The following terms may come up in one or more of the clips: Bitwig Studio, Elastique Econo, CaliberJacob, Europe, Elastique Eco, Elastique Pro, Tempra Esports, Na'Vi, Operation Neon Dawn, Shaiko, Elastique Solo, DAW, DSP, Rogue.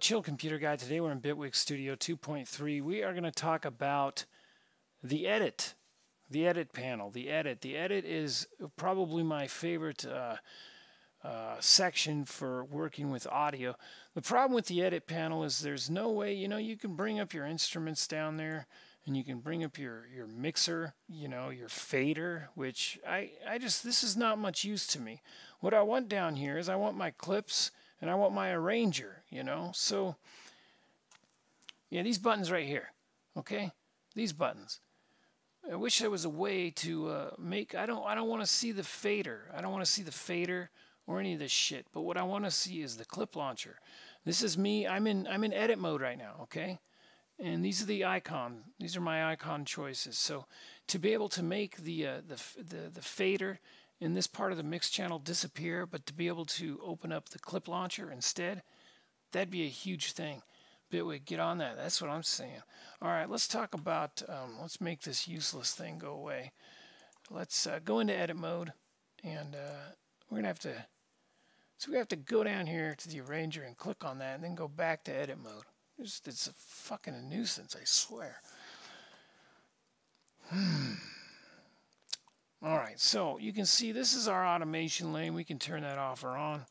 Chill Computer Guide. Today we're in Bitwig Studio 2.3. We are going to talk about the edit panel. The edit is probably my favorite section for working with audio. The problem with the edit panel is there's no way, you know, you can bring up your instruments down there and you can bring up your mixer, you know, your fader, which this is not much use to me. What I want down here is I want my clips and I want my arranger, you know. So yeah, these buttons right here, okay, these buttons. I wish there was a way to make, I don't want to see the fader. I don't want to see the fader or any of this shit. But what I want to see is the clip launcher. This is me. I'm in edit mode right now, okay? And these are the icon. These are my icon choices. So to be able to make the fader in this part of the mix channel disappear, but to be able to open up the clip launcher instead, that'd be a huge thing. Bitwig, get on that. That's what I'm saying. All right, let's talk about, let's make this useless thing go away. Let's go into edit mode, and we're going to have to, so we have to go down here to the arranger and click on that, and then go back to edit mode. It's a fucking nuisance, I swear. All right, so you can see this is our automation lane. We can turn that off or on.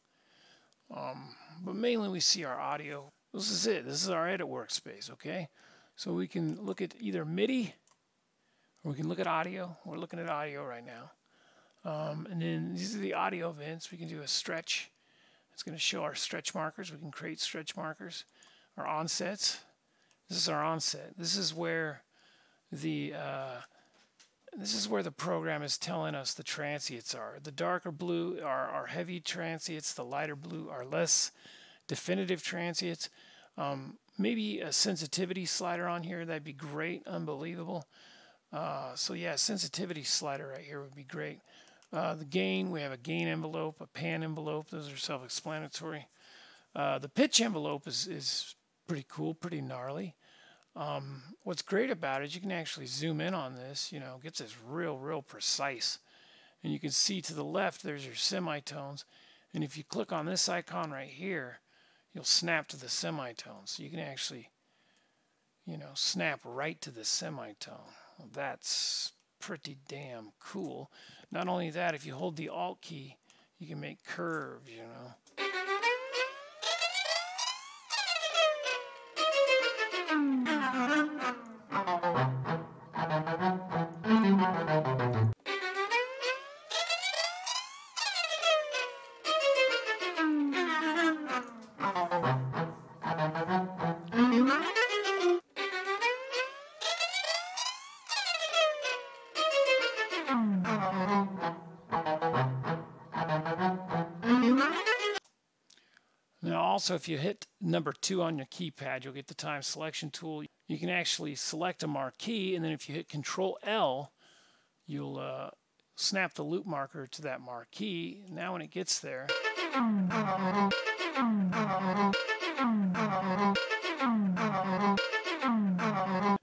But mainly we see our audio. This is it. This is our edit workspace, okay? So we can look at either MIDI, or we can look at audio. We're looking at audio right now. And then these are the audio events. We can do a stretch. It's going to show our stretch markers. We can create stretch markers. Our onsets. This is our onset. This is where the program is telling us the transients are. The darker blue are our heavy transients. The lighter blue are less definitive transients. Maybe a sensitivity slider on here, that'd be great, unbelievable. So yeah, sensitivity slider right here would be great. The gain, we have a gain envelope, a pan envelope, those are self-explanatory. The pitch envelope is pretty cool, pretty gnarly. What's great about it, you can actually zoom in on this, you know, gets this real precise. And you can see to the left, there's your semitones. And if you click on this icon right here, you'll snap to the semitone. So you can actually, you know, snap right to the semitone. That's pretty damn cool. Not only that, if you hold the Alt key, you can make curves, you know. Now also, if you hit number 2 on your keypad, you'll get the time selection tool. You can actually select a marquee, and then if you hit Control L, you'll snap the loop marker to that marquee. Now when it gets there,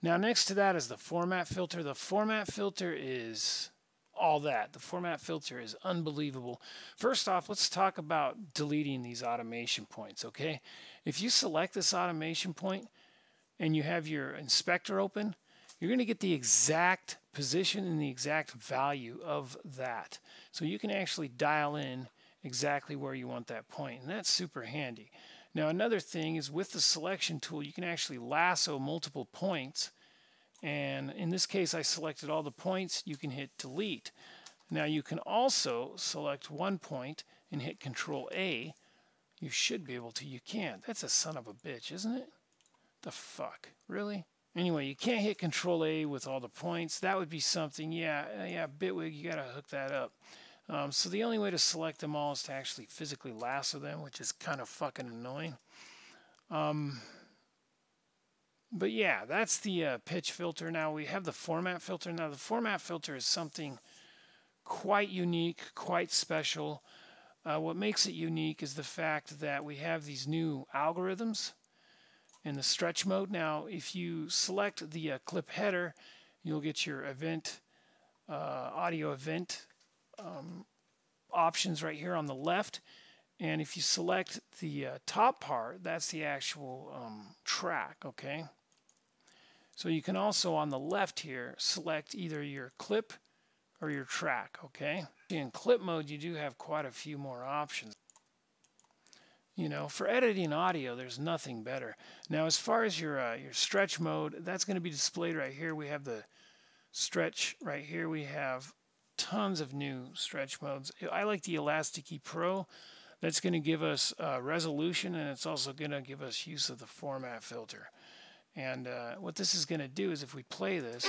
now next to that is the format filter. The format filter is all that. The format filter is unbelievable. First off, let's talk about deleting these automation points, okay? If you select this automation point and you have your inspector open, you're going to get the exact position and the exact value of that. So you can actually dial in exactly where you want that point, and that's super handy. Now another thing is with the selection tool, you can actually lasso multiple points. And in this case, I selected all the points. You can hit delete. Now you can also select one point and hit Control A. You should be able to. You can't. That's a son of a bitch, isn't it? The fuck? Really? Anyway, you can't hit Control A with all the points. That would be something. Yeah, Bitwig, you gotta hook that up. So the only way to select them all is to actually physically lasso them, which is kind of fucking annoying. But yeah, that's the pitch filter. Now we have the format filter. Now the format filter is something quite unique, quite special. What makes it unique is the fact that we have these new algorithms in the stretch mode. Now if you select the clip header, you'll get your event, audio event options right here on the left. And if you select the top part, that's the actual track, okay? So you can also, on the left here, select either your clip or your track, okay? In clip mode, you do have quite a few more options. You know, for editing audio, there's nothing better. Now, as far as your stretch mode, that's going to be displayed right here. We have the stretch right here. We have tons of new stretch modes. I like the Elastique Pro. That's going to give us resolution, and it's also going to give us use of the format filter. And what this is going to do is, if we play this,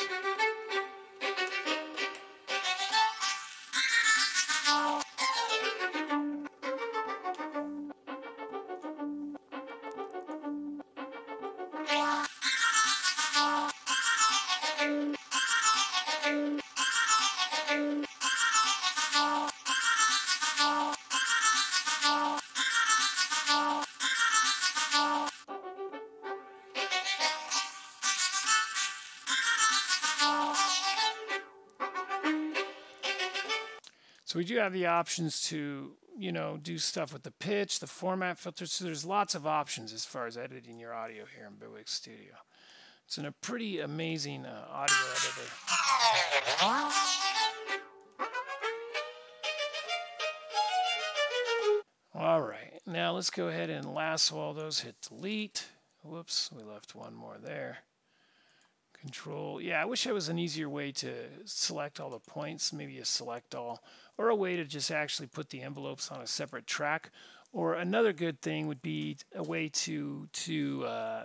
so we do have the options to, you know, do stuff with the pitch, the format filters. So there's lots of options as far as editing your audio here in Bitwig Studio. It's a pretty amazing audio editor. All right, now let's go ahead and lasso all those. Hit delete. Whoops, we left one more there. Control. Yeah, I wish there was an easier way to select all the points, maybe a select all, or a way to just actually put the envelopes on a separate track. Or another good thing would be a way to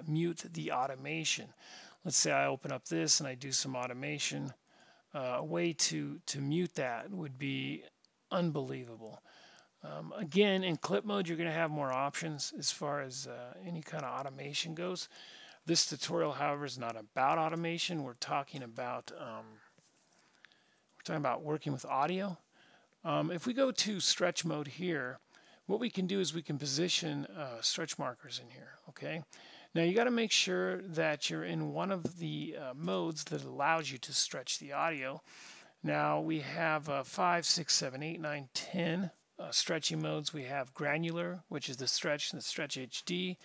mute the automation. Let's say I open up this and I do some automation. A way to mute that would be unbelievable. Again, in clip mode, you're going to have more options as far as any kind of automation goes. This tutorial, however, is not about automation. We're talking about working with audio. If we go to stretch mode here, what we can do is we can position stretch markers in here. Okay. Now you got to make sure that you're in one of the modes that allows you to stretch the audio. Now we have 5, 6, 7, 8, 9, 10 stretching modes. We have granular, which is the stretch, and the stretch HD.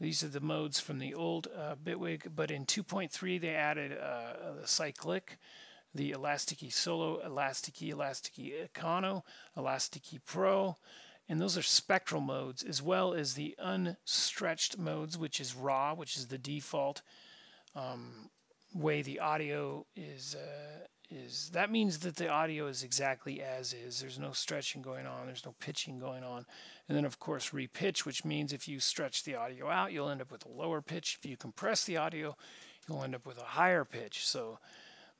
These are the modes from the old Bitwig, but in 2.3 they added the cyclic, the Elastique Solo, Elastique Econo, Elastique Pro, and those are spectral modes, as well as the unstretched modes, which is raw, which is the default way the audio is. That means that the audio is exactly as is. There's no stretching going on. There's no pitching going on. And then, of course, repitch, which means if you stretch the audio out, you'll end up with a lower pitch. If you compress the audio, you'll end up with a higher pitch. So,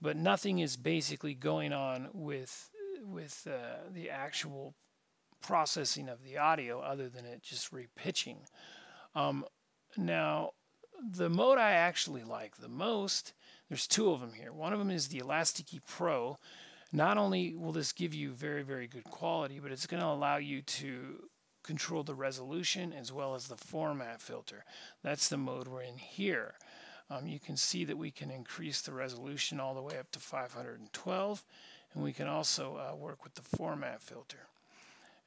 but nothing is basically going on with the actual processing of the audio other than it just repitching. Now, the mode I actually like the most, there's two of them here. One of them is the Elastique Pro. Not only will this give you very, very good quality, but it's going to allow you to control the resolution as well as the format filter. That's the mode we're in here. You can see that we can increase the resolution all the way up to 512, and we can also work with the format filter.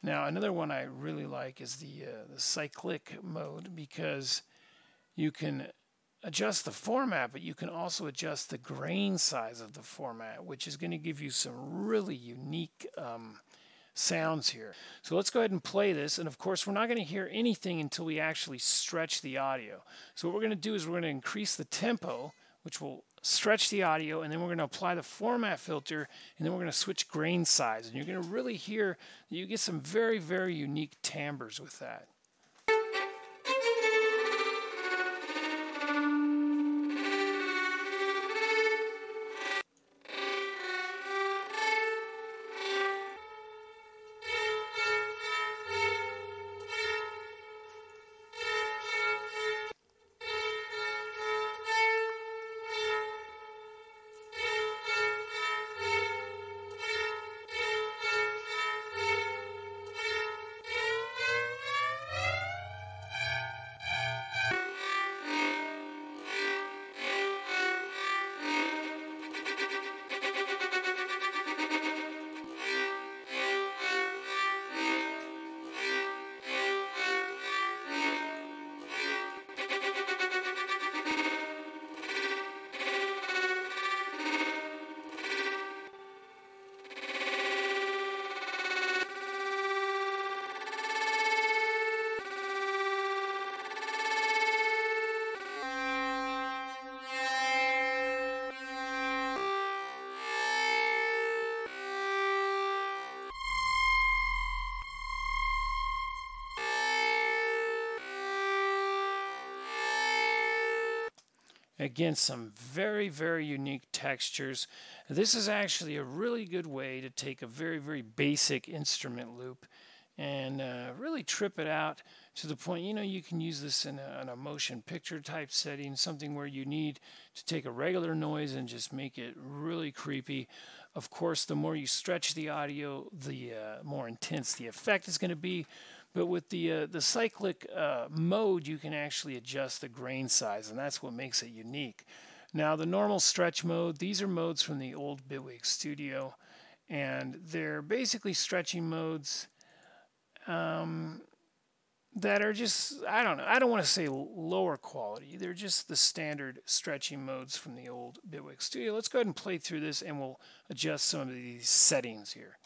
Now, another one I really like is the cyclic mode, because you can adjust the format, but you can also adjust the grain size of the format, which is going to give you some really unique sounds here. So let's go ahead and play this. And of course, we're not going to hear anything until we actually stretch the audio. So what we're going to do is we're going to increase the tempo, which will stretch the audio, and then we're going to apply the format filter, and then we're going to switch grain size. And you're going to really hear, you get some very, very unique timbres with that. Again, some very, very unique textures. This is actually a really good way to take a very, very basic instrument loop and really trip it out to the point, you know, you can use this in a motion picture type setting, something where you need to take a regular noise and just make it really creepy. Of course, the more you stretch the audio, the more intense the effect is going to be. But with the cyclic mode, you can actually adjust the grain size, and that's what makes it unique. Now, the normal stretch mode, these are modes from the old Bitwig Studio, and they're basically stretching modes that are just, I don't know, I don't want to say lower quality. They're just the standard stretching modes from the old Bitwig Studio. Let's go ahead and play through this, and we'll adjust some of these settings here.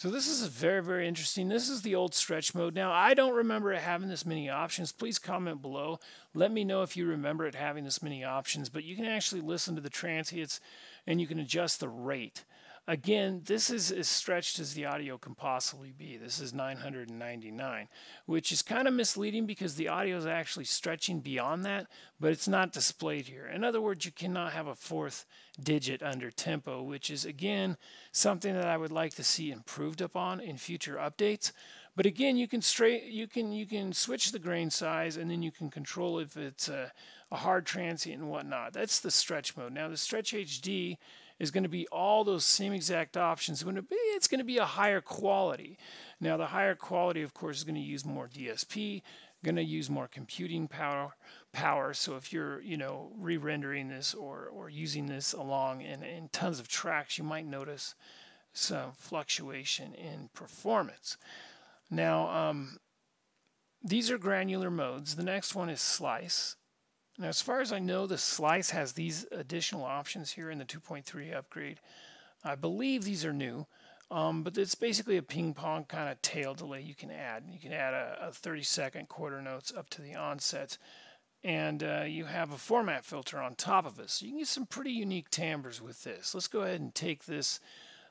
So this is very, very interesting. This is the old stretch mode. Now, I don't remember it having this many options. Please comment below. Let me know if you remember it having this many options. But you can actually listen to the transients, and you can adjust the rate. Again, this is as stretched as the audio can possibly be. This is 999, which is kind of misleading because the audio is actually stretching beyond that, but it's not displayed here. In other words, you cannot have a fourth digit under tempo, which is, again, something that I would like to see improved upon in future updates. But again, you can switch the grain size, and then you can control if it's a hard transient and whatnot. That's the stretch mode. Now, the stretch HD is going to be all those same exact options. It's going to be a higher quality. Now, the higher quality, of course, is going to use more DSP, going to use more computing power. So if you're, you know, re-rendering this or using this along in tons of tracks, you might notice some fluctuation in performance. Now, these are granular modes. The next one is slice. Now, as far as I know, the slice has these additional options here in the 2.3 upgrade. I believe these are new, but it's basically a ping pong kind of tail delay you can add. You can add a 30-second quarter notes up to the onsets, and you have a format filter on top of it. So you can get some pretty unique timbres with this. Let's go ahead and take this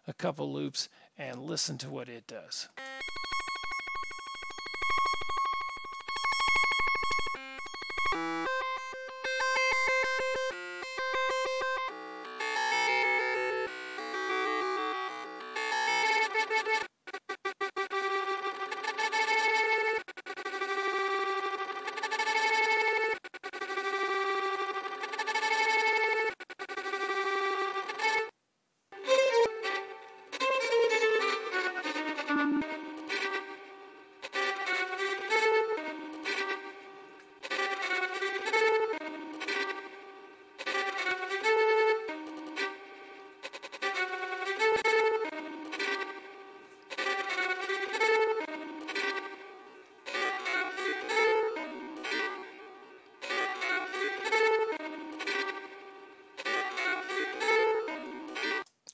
a couple loops and listen to what it does.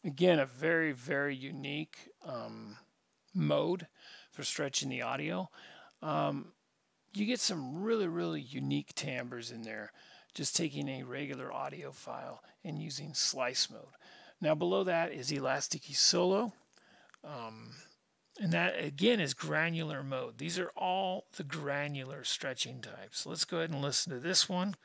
Again, a very, very unique mode for stretching the audio. You get some really, really unique timbres in there, just taking a regular audio file and using slice mode. Now, below that is Elastique Solo. And that, again, is granular mode. These are all the granular stretching types. So let's go ahead and listen to this one.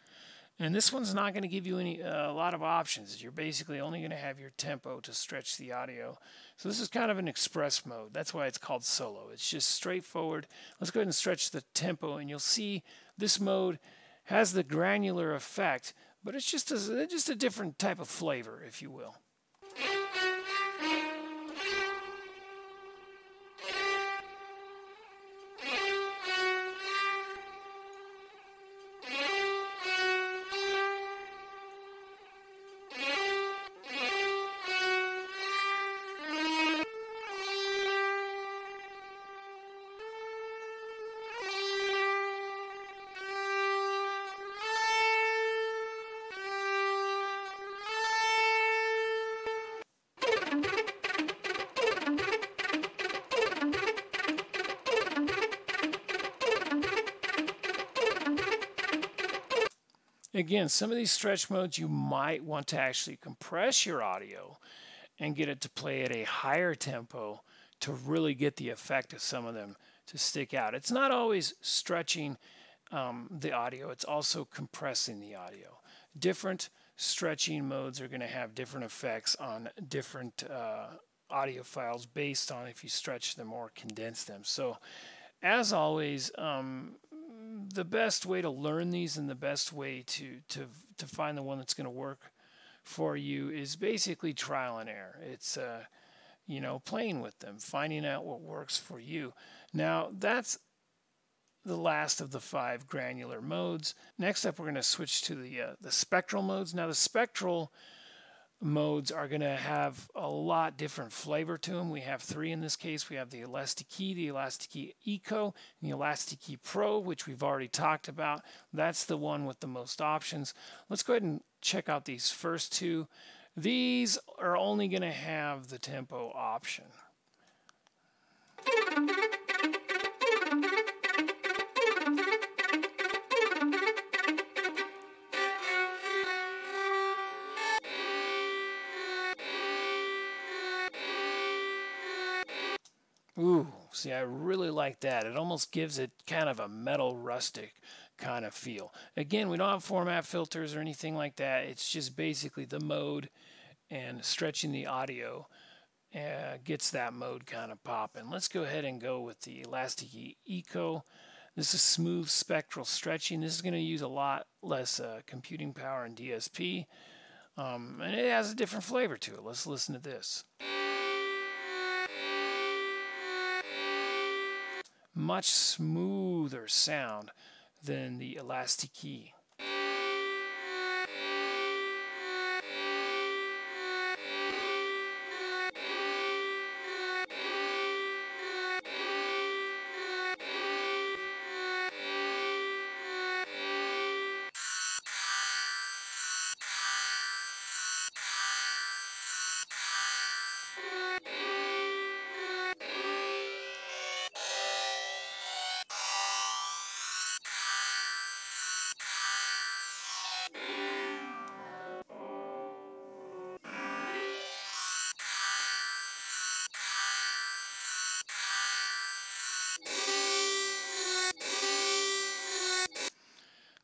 And this one's not going to give you any a lot of options. You're basically only going to have your tempo to stretch the audio. So this is kind of an express mode. That's why it's called solo. It's just straightforward. Let's go ahead and stretch the tempo, and you'll see this mode has the granular effect, but it's just a different type of flavor, if you will. Again, some of these stretch modes, you might want to actually compress your audio and get it to play at a higher tempo to really get the effect of some of them to stick out. It's not always stretching the audio, it's also compressing the audio. Different stretching modes are going to have different effects on different audio files based on if you stretch them or condense them. So as always, the best way to learn these and the best way to find the one that's going to work for you is basically trial and error. It's you know, playing with them, finding out what works for you. Now that's the last of the 5 granular modes. Next up, we're going to switch to the spectral modes. Now the spectral modes are going to have a lot different flavor to them. We have 3 in this case. We have the Elastique, the Elastique Eco, and the Elastique Pro, which we've already talked about. That's the one with the most options. Let's go ahead and check out these first 2. These are only going to have the tempo option. Ooh, see, I really like that. It almost gives it kind of a metal rustic kind of feel. Again, we don't have format filters or anything like that. It's just basically the mode and stretching the audio gets that mode kind of popping. Let's go ahead and go with the Elastique Eco. This is smooth spectral stretching. This is going to use a lot less computing power and DSP. And it has a different flavor to it. Let's listen to this. Much smoother sound than the Elastique.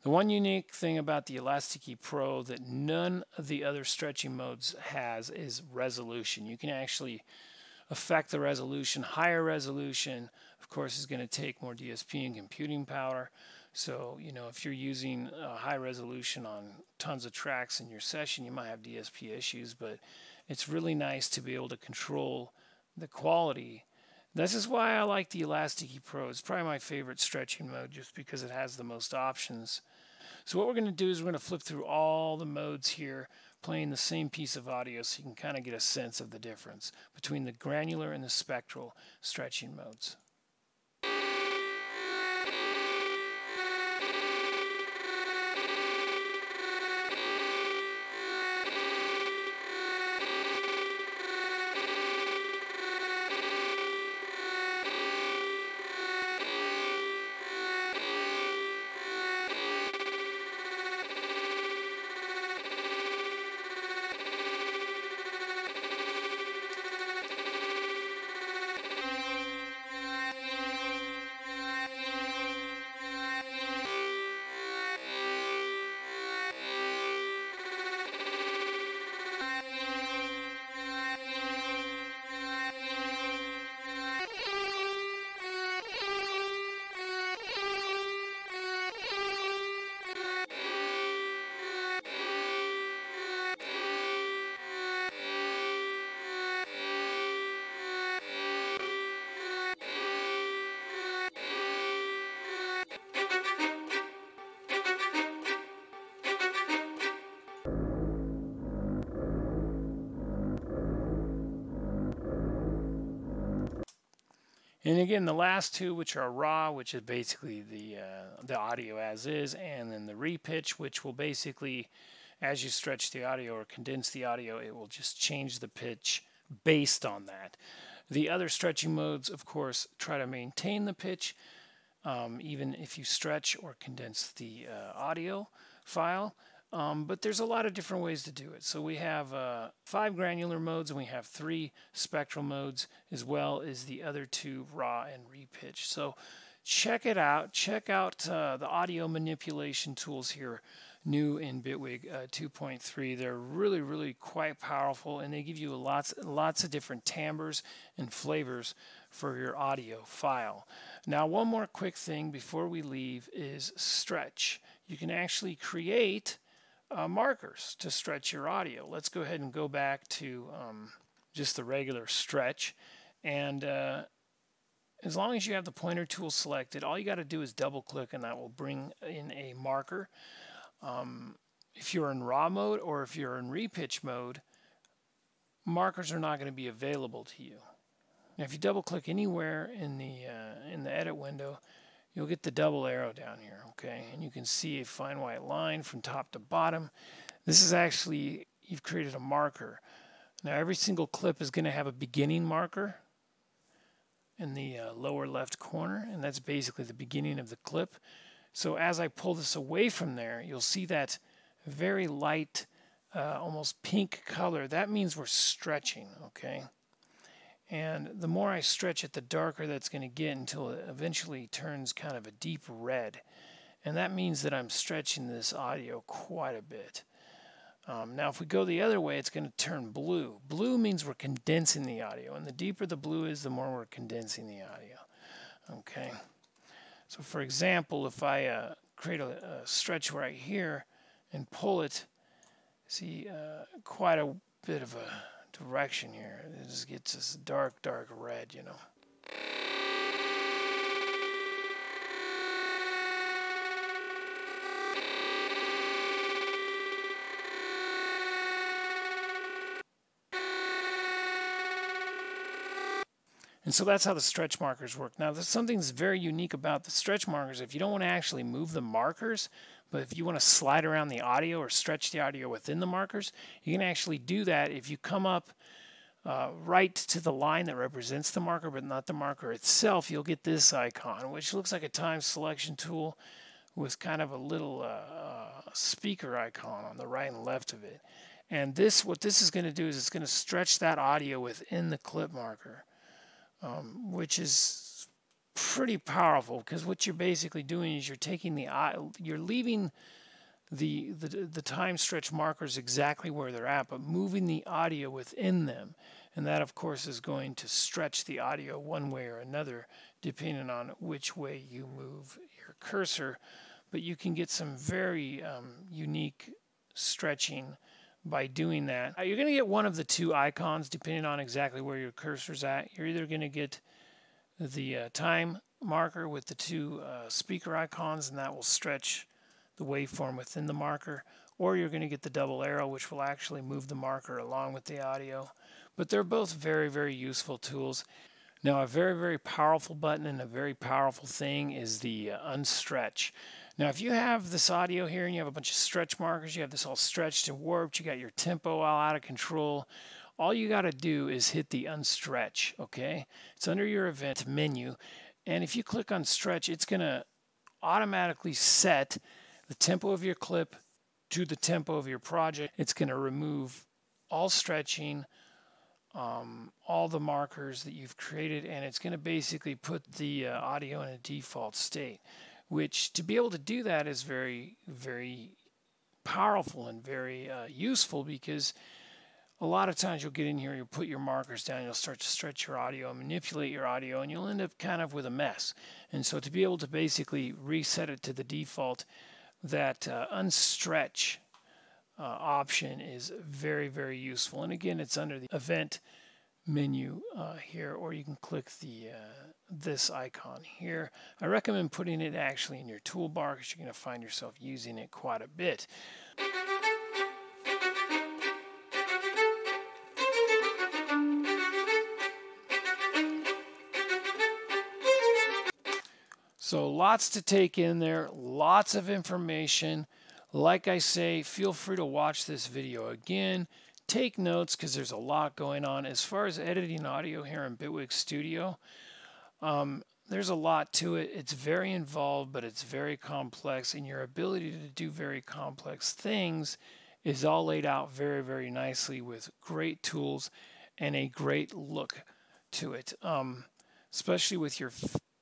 The one unique thing about the Elastique Pro that none of the other stretching modes has is resolution. You can actually affect the resolution. Higher resolution, of course, is going to take more DSP and computing power. So, you know, if you're using a high resolution on tons of tracks in your session, you might have DSP issues, but it's really nice to be able to control the quality. This is why I like the Elastique Pro. It's probably my favorite stretching mode just because it has the most options. So what we're going to do is we're going to flip through all the modes here, playing the same piece of audio so you can kind of get a sense of the difference between the granular and the spectral stretching modes. And again, the last 2, which are raw, which is basically the audio as is, and then the repitch, which will basically, as you stretch the audio or condense the audio, it will just change the pitch based on that. The other stretching modes, of course, try to maintain the pitch, even if you stretch or condense the audio file. But there's a lot of different ways to do it. So we have 5 granular modes, and we have 3 spectral modes, as well as the other 2 raw and repitch. So check it out. Check out the audio manipulation tools here, new in Bitwig 2.3. They're really, really quite powerful, and they give you lots of different timbres and flavors for your audio file. Now, one more quick thing before we leave is stretch. You can actually create markers to stretch your audio. Let's go ahead and go back to just the regular stretch, and as long as you have the pointer tool selected, all you got to do is double click, and that will bring in a marker. If you're in raw mode or if you're in repitch mode, markers are not going to be available to you. Now, if you double click anywhere in the edit window, you'll get the double arrow down here, okay? And you can see a fine white line from top to bottom. This is actually, you've created a marker. Now, every single clip is going to have a beginning marker in the lower left corner, and that's basically the beginning of the clip. So as I pull this away from there, you'll see that very light, almost pink color. That means we're stretching, okay? And the more I stretch it, the darker that's going to get until it eventually turns kind of a deep red. And that means that I'm stretching this audio quite a bit. Now, if we go the other way, it's going to turn blue. Blue means we're condensing the audio. And the deeper the blue is, the more we're condensing the audio. Okay. So, for example, if I create a stretch right here and pull it, see quite a bit of a direction here. It just gets this dark, dark red, you know. And so that's how the stretch markers work. Now, there's something that's very unique about the stretch markers. If you don't want to actually move the markers, but if you want to slide around the audio or stretch the audio within the markers, you can actually do that if you come up right to the line that represents the marker, but not the marker itself. You'll get this icon, which looks like a time selection tool with kind of a little speaker icon on the right and left of it. And this, what this is going to do is it's going to stretch that audio within the clip marker. Which is pretty powerful, because what you're basically doing is you're taking you're leaving the time stretch markers exactly where they're at, but moving the audio within them, and that of course is going to stretch the audio one way or another depending on which way you move your cursor. But you can get some very unique stretching by doing that. You're going to get one of the 2 icons depending on exactly where your cursor's at. You're either going to get the time marker with the 2 speaker icons, and that will stretch the waveform within the marker, or you're going to get the double arrow, which will actually move the marker along with the audio. But they're both very, very useful tools. Now, a very, very powerful button and a very powerful thing is the unstretch. Now, if you have this audio here and you have a bunch of stretch markers, you have this all stretched and warped, you got your tempo all out of control, all you got to do is hit the unstretch, okay? It's under your event menu, and if you click on stretch, it's going to automatically set the tempo of your clip to the tempo of your project. It's going to remove all stretching, all the markers that you've created, and it's going to basically put the audio in a default state. Which, to be able to do that, is very, very powerful and very useful, because a lot of times you'll get in here, you'll put your markers down, you'll start to stretch your audio and manipulate your audio, and you'll end up kind of with a mess. And so to be able to basically reset it to the default, that unstretch option is very, very useful. And again, it's under the event menu here, or you can click the this icon here. I recommend putting it actually in your toolbar, because you're going to find yourself using it quite a bit. So lots to take in there, lots of information. Like I say, feel free to watch this video again. Take notes, because there's a lot going on. As far as editing audio here in Bitwig Studio, there's a lot to it. It's very involved, but it's very complex, and your ability to do very complex things is all laid out very, very nicely with great tools and a great look to it. Especially with your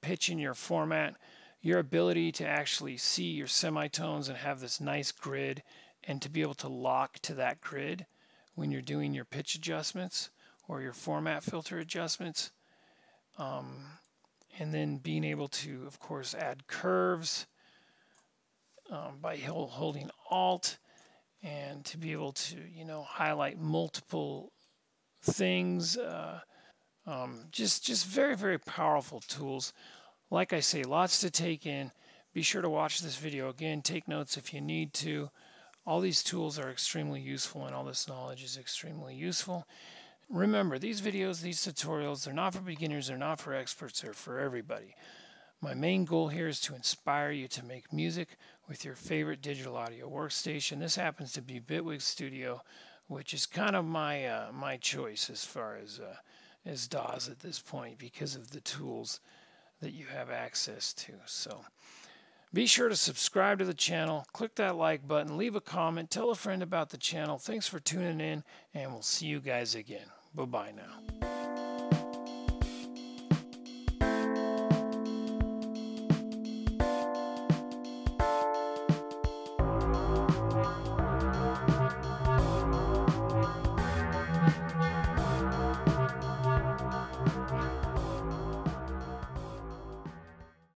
pitch and your format, your ability to actually see your semitones and have this nice grid and to be able to lock to that grid when you're doing your pitch adjustments or your format filter adjustments. And then being able to, of course, add curves by holding Alt, and to be able to, you know, highlight multiple things. Just very, very powerful tools. Like I say, lots to take in. Be sure to watch this video again. Take notes if you need to. All these tools are extremely useful, and all this knowledge is extremely useful. Remember, these videos, these tutorials, they're not for beginners, they're not for experts, they're for everybody. My main goal here is to inspire you to make music with your favorite digital audio workstation. This happens to be Bitwig Studio, which is kind of my my choice as far as DAWs at this point, because of the tools that you have access to. So be sure to subscribe to the channel, click that like button, leave a comment, tell a friend about the channel. Thanks for tuning in, and we'll see you guys again. Bye-bye now.